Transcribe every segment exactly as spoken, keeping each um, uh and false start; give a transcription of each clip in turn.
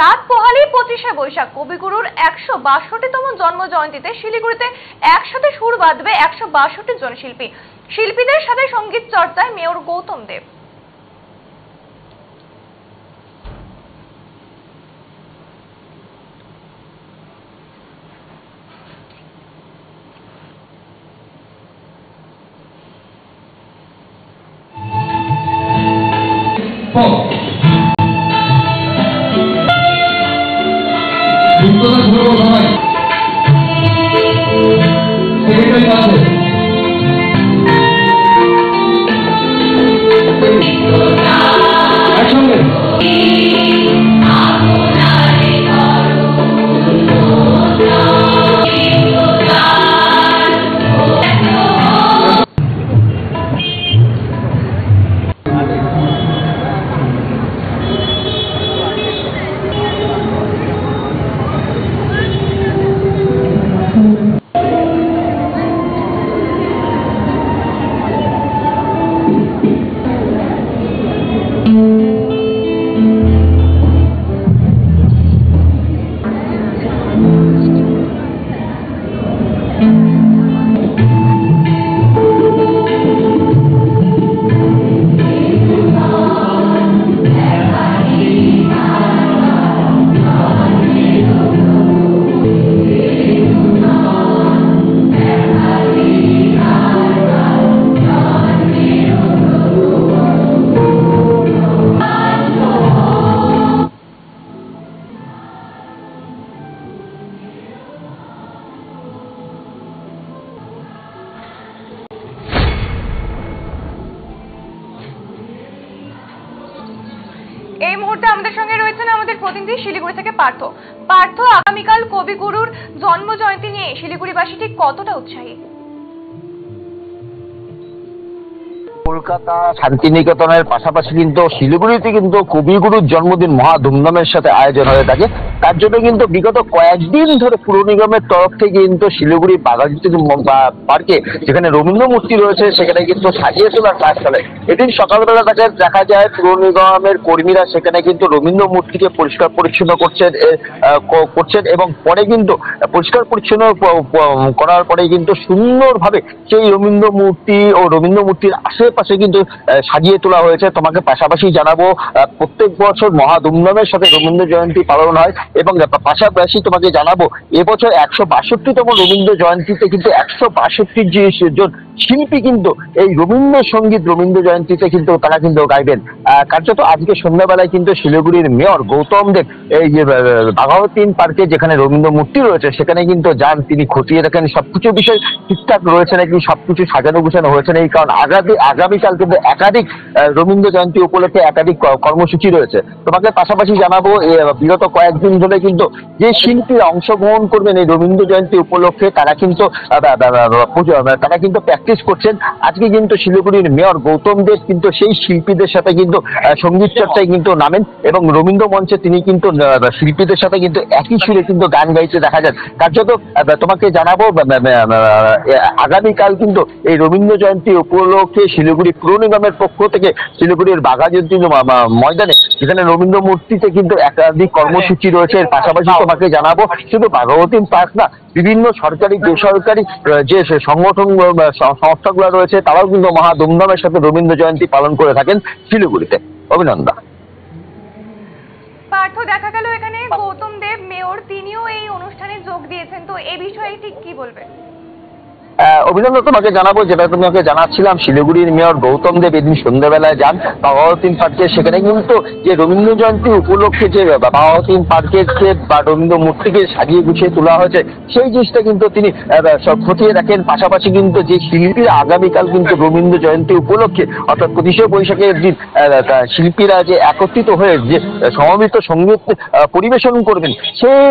রাত পোহালেই পঁচিশে বৈশাখ কবিগুরুর একশো বাষট্টিতম জন্ম জয়ন্তীতে শিলিগুড়িতে একসাথে সুর বাঁধবে একশো বাষট্টি জন শিল্পী। শিল্পীদের সাথে সঙ্গীত চর্চায় মেয়র গৌতম দেব। এই মুহূর্তে আমাদের সঙ্গে রয়েছেন আমাদের প্রতিনিধি শিলিগুড়ি থেকে পার্থ। পার্থ, আগামীকাল কবিগুরুর জন্ম জয়ন্তী নিয়ে শিলিগুড়িবাসী ঠিক কতটা উৎসাহী? কলকাতা শান্তিনিকেতনের পাশাপাশি কিন্তু শিলিগুড়িতে কিন্তু কবিগুরুর জন্মদিন মহা ধুমধামের সাথে আয়োজন হয়ে থাকে। তার জন্য কিন্তু বিগত কয়েকদিন ধরে পুর নিগমের তরফ থেকে কিন্তু শিলিগুড়ি বাঘাযতীন পার্কে যেখানে রবীন্দ্র মূর্তি রয়েছে সেখানে কিন্তু সাজিয়ে তোলার কাজ চলে। এদিন সকালবেলা তাকে দেখা যায় পুর নিগমের কর্মীরা সেখানে কিন্তু রবীন্দ্র মূর্তিকে পরিষ্কার পরিচ্ছন্ন করছেন করছেন এবং পরে কিন্তু পরিষ্কার পরিচ্ছন্ন করার পরে কিন্তু সুন্দরভাবে সেই রবীন্দ্র মূর্তি ও রবীন্দ্র মূর্তির আশে পাশে কিন্তু সাজিয়ে তোলা হয়েছে। তোমাকে পাশাপাশি জানাবো প্রত্যেক বছর মহা ধুমধামের সাথে রবীন্দ্র জয়ন্তী পালন হয় এবং পাশাপাশি তোমাকে জানাবো এবছর একশো বাষট্টিতম রবীন্দ্র জয়ন্তীতে কিন্তু একশো বাষট্টি জন শিল্পী কিন্তু এই রবীন্দ্রসঙ্গীত রবীন্দ্র জয়ন্তীতে কিন্তু তারা কিন্তু গাইবেন। কার্যত আজকে সন্ধ্যাবেলায় কিন্তু শিলিগুড়ির মেয়র গৌতম দেব এই যে বাঘাযতীন পার্কে যেখানে রবীন্দ্র মূর্তি রয়েছে সেখানে কিন্তু যান, তিনি খতিয়ে দেখেন সবকিছু বিষয় ঠিকঠাক রয়েছে নাকি, সবকিছু সাজানো গুছানো হয়েছে নাকি, কারণ আগামী আগামীকাল কিন্তু একাধিক রবীন্দ্র জয়ন্তী উপলক্ষে একাধিক কর্মসূচি রয়েছে। তোমাকে পাশাপাশি জানাবো বিগত কয়েকদিন ধরে কিন্তু যে শিল্পীরা অংশগ্রহণ করবেন এই রবীন্দ্র জয়ন্তী উপলক্ষে তারা কিন্তু তারা কিন্তু প্র্যাকটিস করছেন। আজকে কিন্তু শিলিগুড়ির মেয়র গৌতম দেব কিন্তু সেই শিল্পীদের সাথে কিন্তু সঙ্গীত চর্চায় কিন্তু নামেন এবং রবীন্দ্র মঞ্চে তিনি কিন্তু শিল্পীদের সাথে কিন্তু একই সুরে কিন্তু গান গাইতে দেখা যায়। কার্যত তোমাকে জানাবো আগামীকাল কিন্তু এই রবীন্দ্র জয়ন্তী উপলক্ষে শিলিগুড়ি পুর নিগমের পক্ষ থেকে শিলিগুড়ির বাঘাযতীন ময়দানে যেখানে রবীন্দ্র মূর্তিতে কিন্তু একাধিক কর্মসূচি রয়েছে। এর পাশাপাশি তোমাকে জানাবো শুধু বাঘাযতীন পার্ক না, বিভিন্ন সরকারি বেসরকারি যে সংগঠন সংস্থাগুলো রয়েছে তারাও কিন্তু মহা ধুমধামের সাথে রবীন্দ্র জয়ন্তী পালন করে থাকেন শিলিগুড়িতে। অভিনন্দন পার্থ। দেখা গেল এখানে গৌতম দেব মেয়র তিনিও এই অনুষ্ঠানে যোগ দিয়েছেন, তো এই বিষয়ে ঠিক কি বলবেন? অভিনন্দন, তোমাকে জানাবো যেটা তোমাকে জানাচ্ছিলাম শিলিগুড়ির মেয়র গৌতম দেব এদিন সন্ধ্যাবেলায় যান বাঘাযতীন পার্কে, সেখানে কিন্তু যে রবীন্দ্র জয়ন্তী উপলক্ষে যে বাঘাযতীন পার্কের যে রবীন্দ্র মূর্তিকে সাজিয়ে গুছিয়ে তোলা হয়েছে সেই জিনিসটা কিন্তু তিনি খতিয়ে দেখেন। পাশাপাশি কিন্তু যে শিল্পীরা আগামীকাল কিন্তু রবীন্দ্র জয়ন্তী উপলক্ষে অর্থাৎ পঁচিশে বৈশাখের দিন শিল্পীরা যে একত্রিত হয়ে যে সমবেত সঙ্গীত পরিবেশন করবেন সেই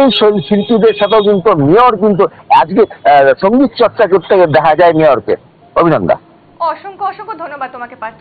শিল্পীদের সাথেও কিন্তু মেয়র কিন্তু আজকে সঙ্গীত চর্চা করতে দেখা যায় মেয়রকে। অভিনন্দন, অসংখ্য অসংখ্য ধন্যবাদ তোমাকে পার্থ।